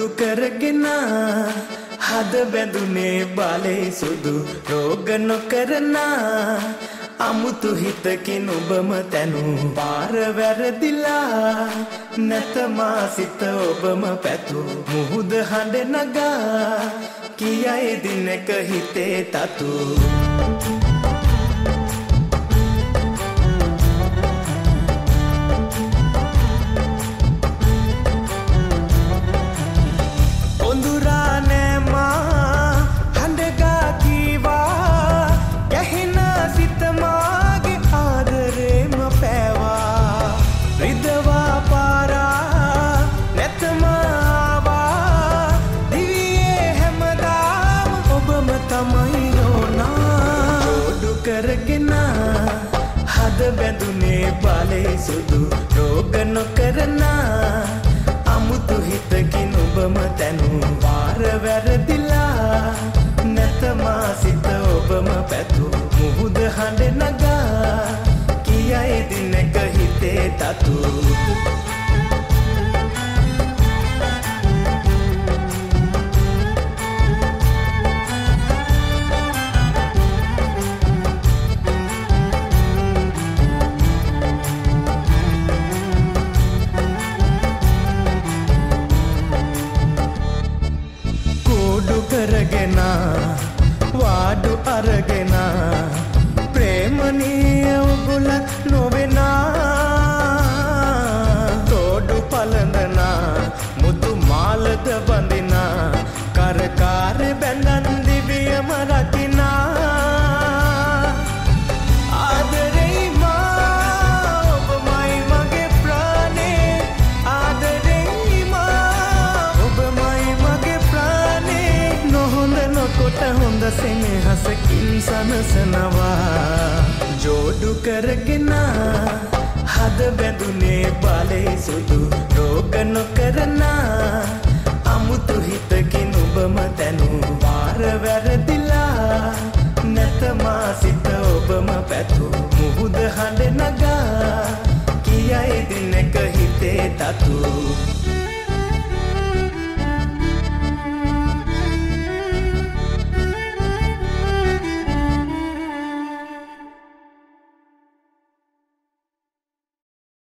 सुदु करगना हाथ बेदुने बाले सुदु रोगनो करना अमुत हित किनु बम तेनु पार वेर दिला नत मासित बम पैतु मुहुद हांड नगा किया ए दिन कहिते तातु बेदुने बाले सुदु रोग न करना अमुतु हित किनु बम तेनु वार वेर दिला नत मासित बम पैतु मुहुद हांड नगा किया ए दिन कहिते तातु करगना वाडु अरगना प्रेमनीय उगुला नोवेना तोडु पलंदना मुतु मालद बंदिना करकार बेंदन दिव्य मरतिना सनसनवा जोडु करगना हद बेदुने बाले सुदु रोग न करना अमुतु हित किनु बम तेनु वार वेर दिला नत मासित बम पैतु मुहुद हांड नगा किया ए दिन कहिते तातु